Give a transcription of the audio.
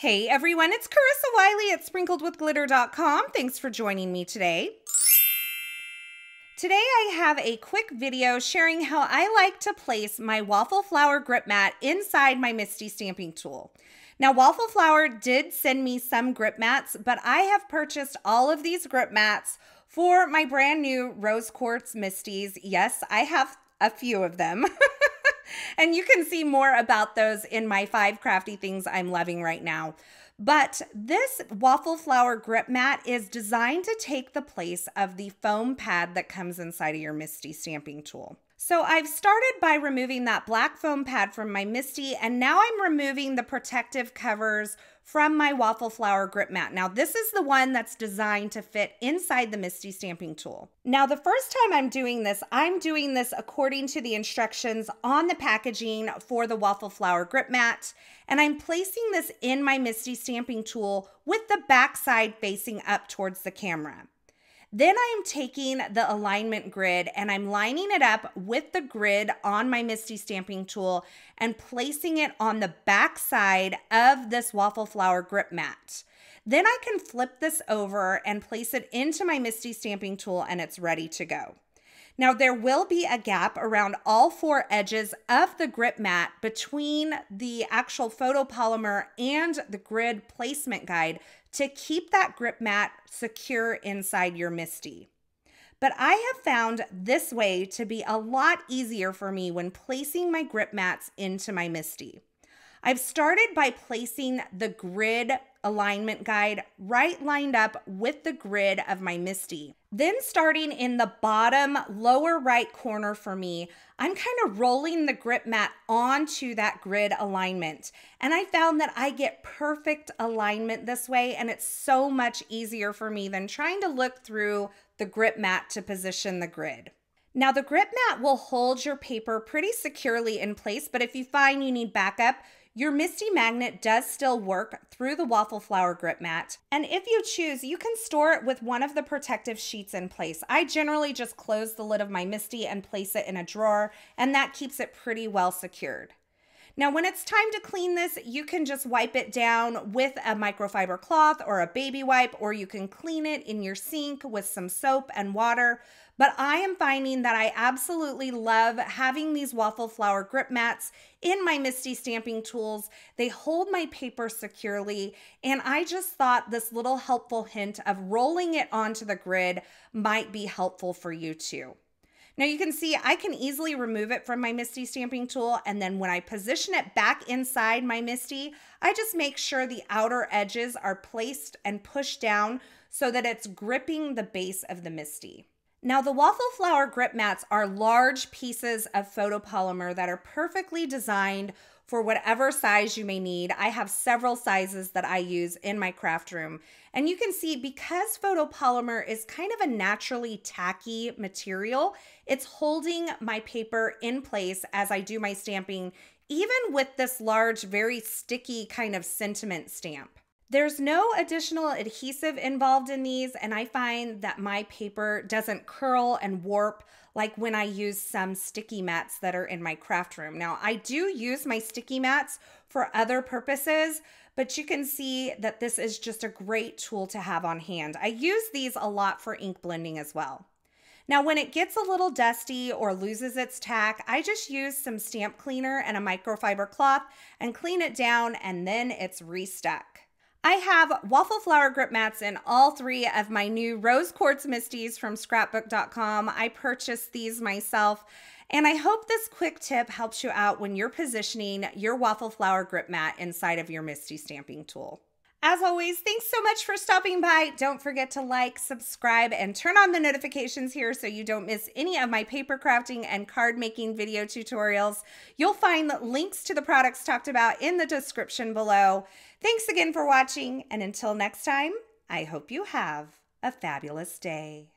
Hey everyone, it's Carissa Wiley at sprinkledwithglitter.com. Thanks for joining me today. Today I have a quick video sharing how I like to place my waffle flower grip mat inside my MISTI stamping tool. Now Waffle Flower did send me some grip mats, but I have purchased all of these grip mats for my brand new Rose Quartz MISTIs. Yes, I have a few of them. And you can see more about those in my 5 crafty things I'm loving right now. But this waffle flower grip mat is designed to take the place of the foam pad that comes inside of your MISTI stamping tool. So I've started by removing that black foam pad from my MISTI, and now I'm removing the protective covers from my waffle flower grip mat. Now this is the one that's designed to fit inside the MISTI stamping tool. Now the first time I'm doing this according to the instructions on the packaging for the waffle flower grip mat, and I'm placing this in my MISTI stamping tool with the backside facing up towards the camera. Then I'm taking the alignment grid and I'm lining it up with the grid on my MISTI stamping tool and placing it on the back side of this waffle flower grip mat. Then I can flip this over and place it into my MISTI stamping tool and it's ready to go. Now there will be a gap around all 4 edges of the grip mat between the actual photopolymer and the grid placement guide to keep that grip mat secure inside your MISTI. But I have found this way to be a lot easier for me when placing my grip mats into my MISTI. I've started by placing the grid alignment guide right lined up with the grid of my MISTI. Then starting in the bottom lower right corner for me, I'm kind of rolling the grip mat onto that grid alignment. And I found that I get perfect alignment this way, and it's so much easier for me than trying to look through the grip mat to position the grid. Now the grip mat will hold your paper pretty securely in place, but if you find you need backup, your MISTI magnet does still work through the waffle flower grip mat. And if you choose, you can store it with one of the protective sheets in place. I generally just close the lid of my MISTI and place it in a drawer, and that keeps it pretty well secured. Now, when it's time to clean this, you can just wipe it down with a microfiber cloth or a baby wipe, or you can clean it in your sink with some soap and water. But I am finding that I absolutely love having these waffle flower grip mats in my MISTI stamping tools. They hold my paper securely, and I just thought this little helpful hint of rolling it onto the grid might be helpful for you too. Now you can see I can easily remove it from my MISTI stamping tool, and then when I position it back inside my MISTI, I just make sure the outer edges are placed and pushed down so that it's gripping the base of the MISTI. Now the waffle flower grip mats are large pieces of photopolymer that are perfectly designed for whatever size you may need. I have several sizes that I use in my craft room. And you can see because photopolymer is kind of a naturally tacky material, it's holding my paper in place as I do my stamping, even with this large, very sticky kind of sentiment stamp. There's no additional adhesive involved in these, and I find that my paper doesn't curl and warp like when I use some sticky mats that are in my craft room. Now, I do use my sticky mats for other purposes, but you can see that this is just a great tool to have on hand. I use these a lot for ink blending as well. Now, when it gets a little dusty or loses its tack, I just use some stamp cleaner and a microfiber cloth and clean it down, and then it's restuck. I have waffle flower grip mats in all 3 of my new Rose Quartz MISTIs from scrapbook.com. I purchased these myself, and I hope this quick tip helps you out when you're positioning your waffle flower grip mat inside of your MISTI stamping tool. As always, thanks so much for stopping by. Don't forget to like, subscribe, and turn on the notifications here so you don't miss any of my paper crafting and card making video tutorials. You'll find links to the products talked about in the description below. Thanks again for watching, and until next time, I hope you have a fabulous day.